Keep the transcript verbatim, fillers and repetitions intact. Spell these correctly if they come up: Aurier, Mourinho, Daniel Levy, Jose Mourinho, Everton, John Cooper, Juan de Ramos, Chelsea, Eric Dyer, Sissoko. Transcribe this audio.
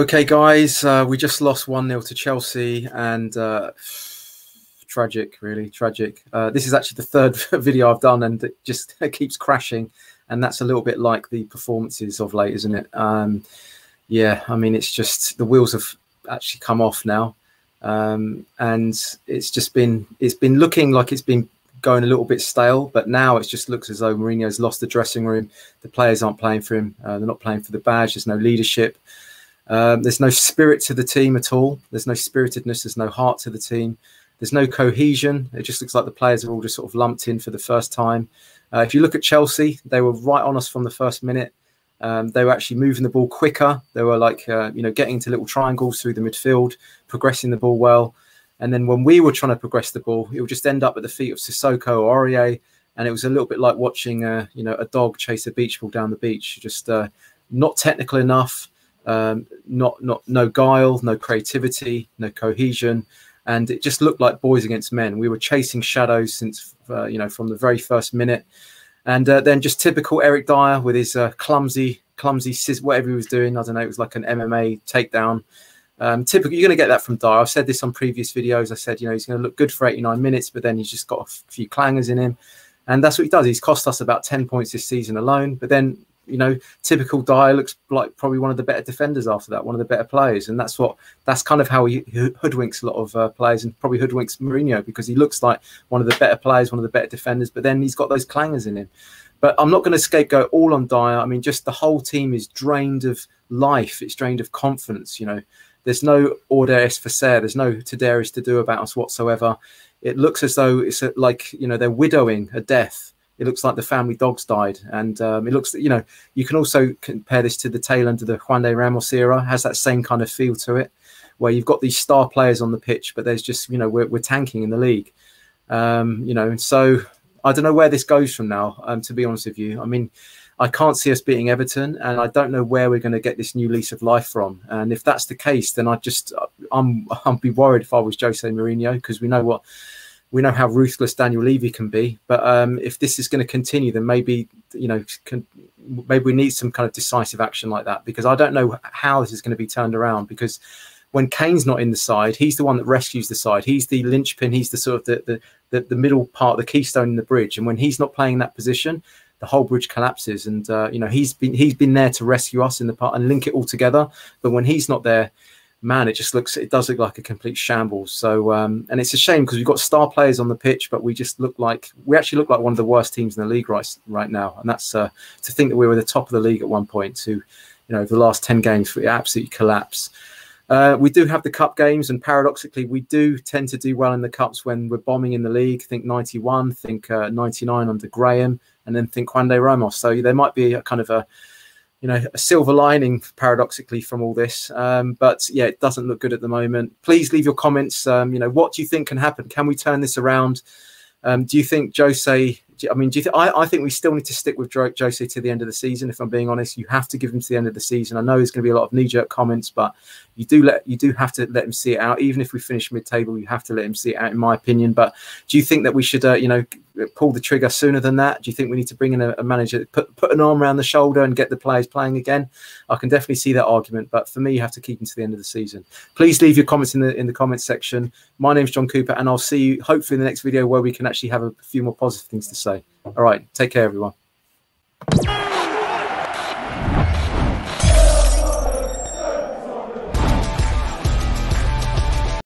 Okay, guys, uh, we just lost one nil to Chelsea, and uh, tragic, really tragic. Uh, this is actually the third video I've done, and it just it keeps crashing, and that's a little bit like the performances of late, isn't it? Um, yeah, I mean, it's just the wheels have actually come off now, um, and it's just been it's been looking like it's been going a little bit stale, but now it just looks as though Mourinho's lost the dressing room. The players aren't playing for him. Uh, they're not playing for the badge. There's no leadership. Um, there's no spirit to the team at all. There's no spiritedness. There's no heart to the team. There's no cohesion. It just looks like the players are all just sort of lumped in for the first time. Uh, if you look at Chelsea, they were right on us from the first minute. Um, they were actually moving the ball quicker. They were like, uh, you know, getting into little triangles through the midfield, progressing the ball well. And then when we were trying to progress the ball, it would just end up at the feet of Sissoko or Aurier. And it was a little bit like watching, uh, you know, a dog chase a beach ball down the beach. Just uh, not technical enough. Um, not, not, no guile, no creativity, no cohesion, and it just looked like boys against men. We were chasing shadows since, uh, you know, from the very first minute, and uh, then just typical Eric Dyer with his uh, clumsy, clumsy, whatever he was doing. I don't know. It was like an M M A takedown. Um, typically, you're going to get that from Dyer. I've said this on previous videos. I said, you know, he's going to look good for eighty-nine minutes, but then he's just got a few clangers in him, and that's what he does. He's cost us about ten points this season alone, but then, you know, typical Dyer looks like probably one of the better defenders after that, one of the better players. And that's what that's kind of how he hoodwinks a lot of uh, players, and probably hoodwinks Mourinho, because he looks like one of the better players, one of the better defenders. But then he's got those clangers in him. But I'm not going to scapegoat all on Dyer. I mean, just the whole team is drained of life. It's drained of confidence. You know, there's no audace for sale. There's no to dare is to do about us whatsoever. It looks as though it's like, you know, they're widowing a death. It looks like the family dog's died. And um, it looks, you know, you can also compare this to the tail end of the Juan de Ramos era. It has that same kind of feel to it, where you've got these star players on the pitch, but there's just, you know, we're, we're tanking in the league. Um, you know, and so I don't know where this goes from now, um, to be honest with you. I mean, I can't see us beating Everton, and I don't know where we're going to get this new lease of life from. And if that's the case, then I just, I'm, I'd be worried if I was Jose Mourinho, because we know what, we know how ruthless Daniel Levy can be. But um, if this is going to continue, then maybe, you know, can, maybe we need some kind of decisive action like that, because I don't know how this is going to be turned around. Because when Kane's not in the side, he's the one that rescues the side. He's the linchpin. He's the sort of the, the, the, the middle part, the keystone in the bridge. And when he's not playing in that position, the whole bridge collapses. And, uh, you know, he's been, he's been there to rescue us in the part and link it all together. But when he's not there, man, it just looks, it does look like a complete shambles. So, um, and it's a shame, because we've got star players on the pitch, but we just look like, we actually look like one of the worst teams in the league right, right now. And that's uh, to think that we were the top of the league at one point to, you know, the last ten games, we absolutely collapse. Uh, we do have the cup games, and paradoxically, we do tend to do well in the cups when we're bombing in the league. Think ninety-one, think uh, ninety-nine under Graham, and then think Juan de Ramos. So there might be a kind of a, you know, a silver lining paradoxically from all this. Um, but yeah, it doesn't look good at the moment. Please leave your comments. Um, you know, what do you think can happen? Can we turn this around? Um, do you think Jose, I mean, do you think, I, I think we still need to stick with Jose to the end of the season. If I'm being honest, you have to give him to the end of the season. I know there's going to be a lot of knee jerk comments, but you do let, you do have to let him see it out. Even if we finish mid table, you have to let him see it out, in my opinion. But do you think that we should, uh, you know, pull the trigger sooner than that? Do you think we need to bring in a, a manager, put, put an arm around the shoulder and get the players playing again? I can definitely see that argument, but for me, you have to keep him to the end of the season. Please leave your comments in the in the comments section. My name's John Cooper, and I'll see you hopefully in the next video where we can actually have a few more positive things to say. All right, take care, everyone.